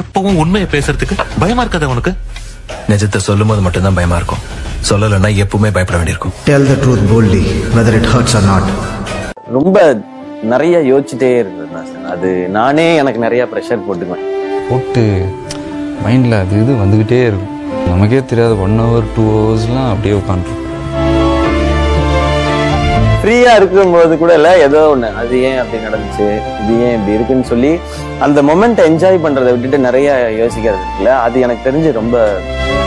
எப்பவும் உண்மையை பேசுறதுக்கு பயமா இருக்காத உனக்கு? நிஜத்தை சொல்லும் போது மட்டும்தான் பயமா இருக்கும். சொல்லலன்னா எப்பவுமே பயப்பட வேண்டியிருக்கும். Tell the truth boldly, whether it hurts or not. ரொம்ப நிறைய யோசிச்சுட்டே இருக்கிறேன். அது நானே எனக்கு நிறைய ப்ரெஷர் போட்டுக்குவேன். போட்டு மைண்டில் அது இது வந்துக்கிட்டே இருக்கும். நமக்கே தெரியாது 1 hour 2 hours அப்படியே உட்காந்துருக்கும். ஃப்ரீயாக இருக்கும்போது கூட இல்லை, ஏதோ ஒன்று அது ஏன் அப்படி நடந்துச்சு, இது ஏன் இப்படி இருக்குன்னு சொல்லி அந்த மொமெண்ட் என்ஜாய் பண்ணுறதை விட்டுட்டு நிறைய யோசிக்கிறது இருக்குல்ல, அது எனக்கு தெரிஞ்சு ரொம்ப